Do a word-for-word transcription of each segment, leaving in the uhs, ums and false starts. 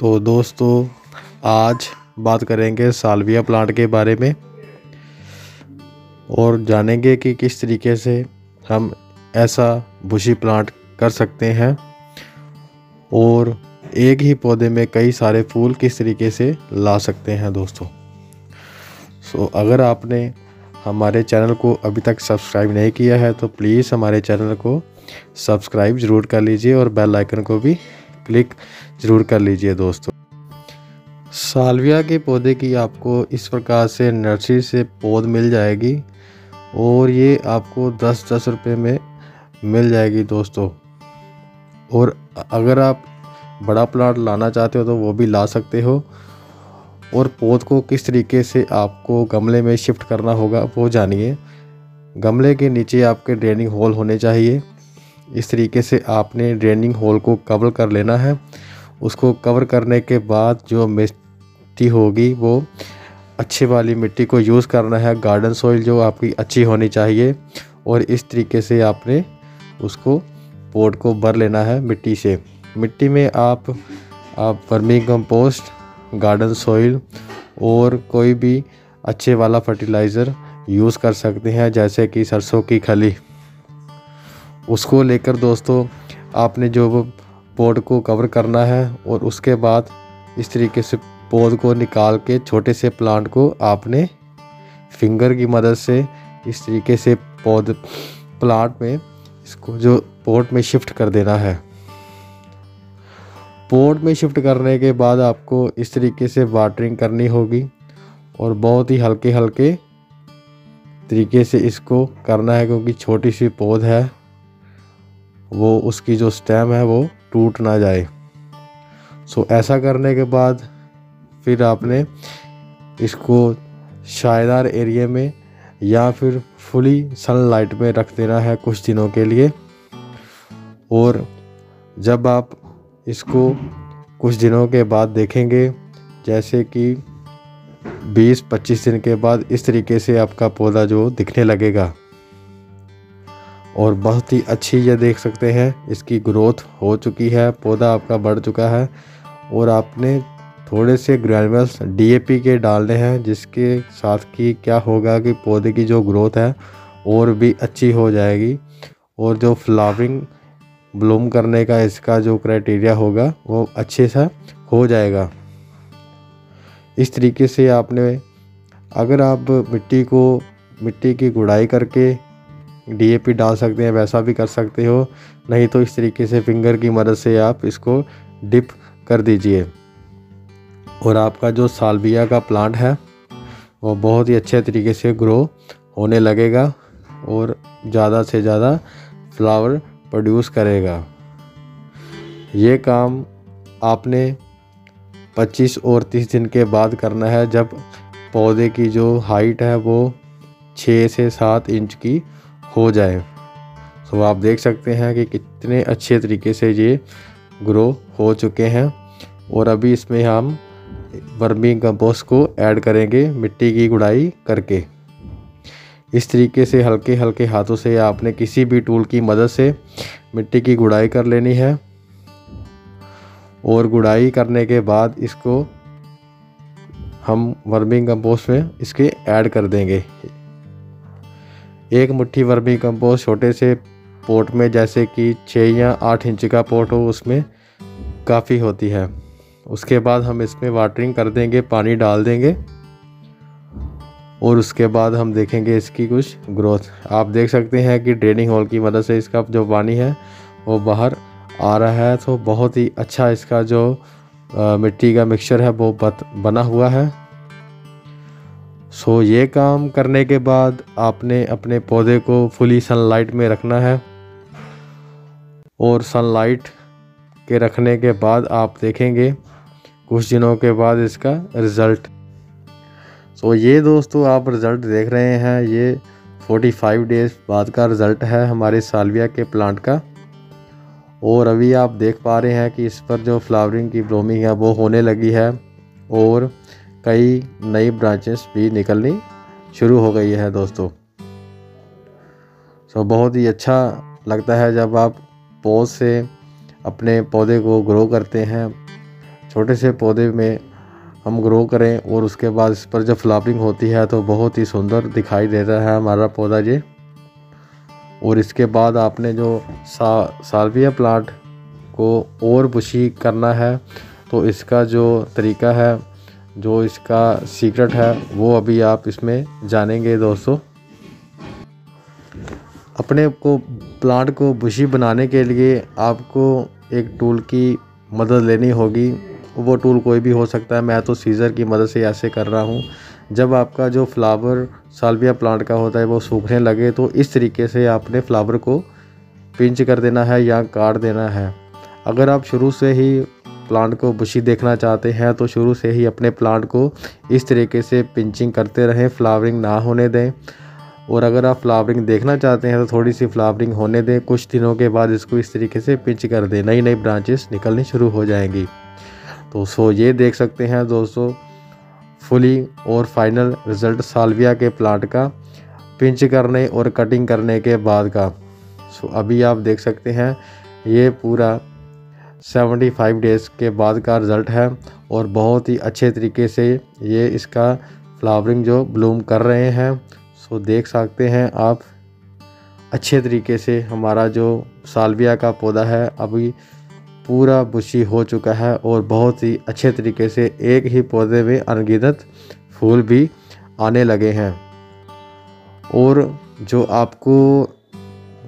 तो दोस्तों आज बात करेंगे साल्विया प्लांट के बारे में और जानेंगे कि किस तरीके से हम ऐसा बुशी प्लांट कर सकते हैं और एक ही पौधे में कई सारे फूल किस तरीके से ला सकते हैं दोस्तों। सो so, अगर आपने हमारे चैनल को अभी तक सब्सक्राइब नहीं किया है तो प्लीज़ हमारे चैनल को सब्सक्राइब ज़रूर कर लीजिए और बेल आइकन को भी क्लिक ज़रूर कर लीजिए दोस्तों। साल्विया के पौधे की आपको इस प्रकार से नर्सरी से पौध मिल जाएगी और ये आपको दस दस रुपये में मिल जाएगी दोस्तों। और अगर आप बड़ा प्लांट लाना चाहते हो तो वो भी ला सकते हो और पौध को किस तरीके से आपको गमले में शिफ्ट करना होगा वो जानिए। गमले के नीचे आपके ड्रेनिंग होल होने चाहिए। इस तरीके से आपने ड्रेनिंग होल को कवर कर लेना है। उसको कवर करने के बाद जो मिट्टी होगी वो अच्छी वाली मिट्टी को यूज़ करना है। गार्डन सॉइल जो आपकी अच्छी होनी चाहिए और इस तरीके से आपने उसको पॉट को भर लेना है मिट्टी से। मिट्टी में आप आप वर्मी कंपोस्ट, गार्डन सॉइल और कोई भी अच्छे वाला फर्टिलाइज़र यूज़ कर सकते हैं जैसे कि सरसों की खली। उसको लेकर दोस्तों आपने जो पौध को कवर करना है और उसके बाद इस तरीके से पौध को निकाल के छोटे से प्लांट को आपने फिंगर की मदद से इस तरीके से पौध प्लांट में इसको जो पॉट में शिफ्ट कर देना है। पॉट में शिफ्ट करने के बाद आपको इस तरीके से वाटरिंग करनी होगी और बहुत ही हल्के हल्के तरीके से इसको करना है क्योंकि छोटी सी पौध है वो उसकी जो स्टेम है वो टूट ना जाए। सो ऐसा करने के बाद फिर आपने इसको छायादार एरिया में या फिर फुली सनलाइट में रख देना है कुछ दिनों के लिए। और जब आप इसको कुछ दिनों के बाद देखेंगे जैसे कि बीस पच्चीस दिन के बाद इस तरीके से आपका पौधा जो दिखने लगेगा और बहुत ही अच्छी ये देख सकते हैं इसकी ग्रोथ हो चुकी है, पौधा आपका बढ़ चुका है। और आपने थोड़े से ग्रैनुअल्स डी ए पी के डालने हैं जिसके साथ कि क्या होगा कि पौधे की जो ग्रोथ है और भी अच्छी हो जाएगी और जो फ्लावरिंग ब्लूम करने का इसका जो क्राइटेरिया होगा वो अच्छे सा हो जाएगा। इस तरीके से आपने अगर आप मिट्टी को मिट्टी की गुड़ाई करके डी ए पी डाल सकते हैं वैसा भी कर सकते हो, नहीं तो इस तरीके से फिंगर की मदद से आप इसको डिप कर दीजिए और आपका जो साल्विया का प्लांट है वो बहुत ही अच्छे तरीके से ग्रो होने लगेगा और ज़्यादा से ज़्यादा फ्लावर प्रोड्यूस करेगा। ये काम आपने पच्चीस और तीस दिन के बाद करना है जब पौधे की जो हाइट है वो छह से सात इंच की हो जाए। तो आप देख सकते हैं कि कितने अच्छे तरीके से ये ग्रो हो चुके हैं। और अभी इसमें हम वर्मी कंपोस्ट को ऐड करेंगे मिट्टी की गुड़ाई करके। इस तरीके से हल्के हल्के हाथों से आपने किसी भी टूल की मदद से मिट्टी की गुड़ाई कर लेनी है और गुड़ाई करने के बाद इसको हम वर्मी कंपोस्ट में इसके ऐड कर देंगे। एक मुट्ठी वर्मी कंपोस्ट छोटे से पॉट में जैसे कि छः या आठ इंच का पॉट हो उसमें काफ़ी होती है। उसके बाद हम इसमें वाटरिंग कर देंगे, पानी डाल देंगे और उसके बाद हम देखेंगे इसकी कुछ ग्रोथ। आप देख सकते हैं कि ड्रेनिंग होल की मदद से इसका जो पानी है वो बाहर आ रहा है। तो बहुत ही अच्छा इसका जो आ, मिट्टी का मिक्सचर है वो बना हुआ है। सो ये काम करने के बाद आपने अपने पौधे को फुली सनलाइट में रखना है और सनलाइट के रखने के बाद आप देखेंगे कुछ दिनों के बाद इसका रिज़ल्ट। सो ये दोस्तों आप रिज़ल्ट देख रहे हैं, ये पैंतालीस डेज़ बाद का रिज़ल्ट है हमारे साल्विया के प्लांट का। और अभी आप देख पा रहे हैं कि इस पर जो फ्लावरिंग की ब्लूमिंग है वो होने लगी है और कई नई ब्रांचेस भी निकलनी शुरू हो गई है दोस्तों। सो बहुत ही अच्छा लगता है जब आप पौध से अपने पौधे को ग्रो करते हैं छोटे से पौधे में हम ग्रो करें और उसके बाद इस पर जब फ्लावरिंग होती है तो बहुत ही सुंदर दिखाई देता है हमारा पौधा ये। और इसके बाद आपने जो सा, साल्विया प्लांट को और बुशी करना है तो इसका जो तरीका है, जो इसका सीक्रेट है, वो अभी आप इसमें जानेंगे दोस्तों। अपने को प्लांट को बुशी बनाने के लिए आपको एक टूल की मदद लेनी होगी। वो टूल कोई भी हो सकता है, मैं तो सीज़र की मदद से ऐसे कर रहा हूँ। जब आपका जो फ्लावर साल्विया प्लांट का होता है वो सूखने लगे तो इस तरीके से आपने फ्लावर को पिंच कर देना है या काट देना है। अगर आप शुरू से ही प्लांट को बुशी देखना चाहते हैं तो शुरू से ही अपने प्लांट को इस तरीके से पिंचिंग करते रहें, फ्लावरिंग ना होने दें। और अगर आप फ्लावरिंग देखना चाहते हैं तो थोड़ी सी फ्लावरिंग होने दें, कुछ दिनों के बाद इसको इस तरीके से पिंच कर दें, नई नई ब्रांचेस निकलनी शुरू हो जाएंगी। तो सो ये देख सकते हैं दोस्तों फुली और फाइनल रिज़ल्ट साल्विया के प्लांट का पिंच करने और कटिंग करने के बाद का। सो अभी आप देख सकते हैं ये पूरा पचहत्तर डेज़ के बाद का रिज़ल्ट है और बहुत ही अच्छे तरीके से ये इसका फ्लावरिंग जो ब्लूम कर रहे हैं। सो देख सकते हैं आप अच्छे तरीके से हमारा जो साल्विया का पौधा है अभी पूरा बुशी हो चुका है और बहुत ही अच्छे तरीके से एक ही पौधे में अनगिनत फूल भी आने लगे हैं। और जो आपको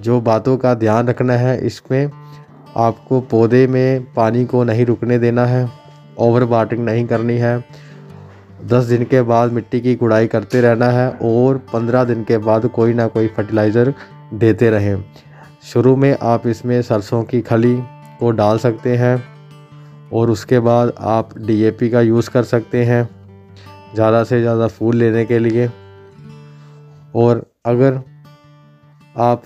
जो बातों का ध्यान रखना है, इसमें आपको पौधे में पानी को नहीं रुकने देना है, ओवर वाटरिंग नहीं करनी है। दस दिन के बाद मिट्टी की गुड़ाई करते रहना है और पंद्रह दिन के बाद कोई ना कोई फर्टिलाइज़र देते रहें। शुरू में आप इसमें सरसों की खली को डाल सकते हैं और उसके बाद आप डी ए पी का यूज़ कर सकते हैं ज़्यादा से ज़्यादा फूल लेने के लिए। और अगर आप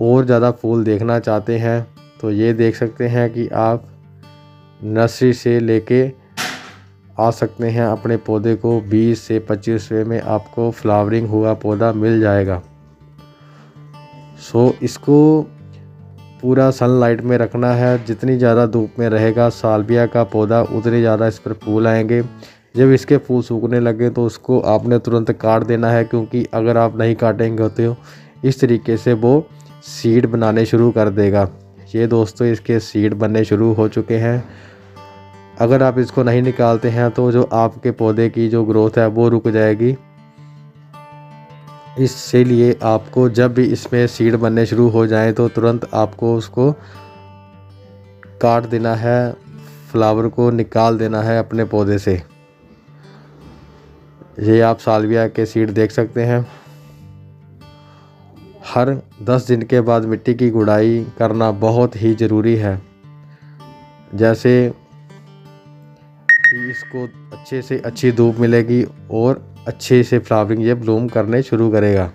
और ज़्यादा फूल देखना चाहते हैं तो ये देख सकते हैं कि आप नर्सरी से लेके आ सकते हैं अपने पौधे को। बीस से पच्चीसवें में आपको फ्लावरिंग हुआ पौधा मिल जाएगा। सो इसको पूरा सनलाइट में रखना है। जितनी ज़्यादा धूप में रहेगा साल्विया का पौधा उतने ज़्यादा इस पर फूल आएंगे। जब इसके फूल सूखने लगे तो उसको आपने तुरंत काट देना है, क्योंकि अगर आप नहीं काटेंगे तो इस तरीके से वो सीड बनाने शुरू कर देगा। ये दोस्तों इसके सीड बनने शुरू हो चुके हैं। अगर आप इसको नहीं निकालते हैं तो जो आपके पौधे की जो ग्रोथ है वो रुक जाएगी। इसलिए आपको जब भी इसमें सीड बनने शुरू हो जाए तो तुरंत आपको उसको काट देना है, फ्लावर को निकाल देना है अपने पौधे से। ये आप साल्विया के सीड देख सकते हैं। हर दस दिन के बाद मिट्टी की गुड़ाई करना बहुत ही ज़रूरी है, जैसे कि इसको अच्छे से अच्छी धूप मिलेगी और अच्छे से फ्लावरिंग ये ब्लूम करने शुरू करेगा।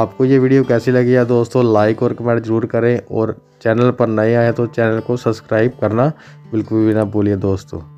आपको ये वीडियो कैसी लगी है दोस्तों, लाइक और कमेंट ज़रूर करें और चैनल पर नए आए तो चैनल को सब्सक्राइब करना बिल्कुल भी ना भूलिए दोस्तों।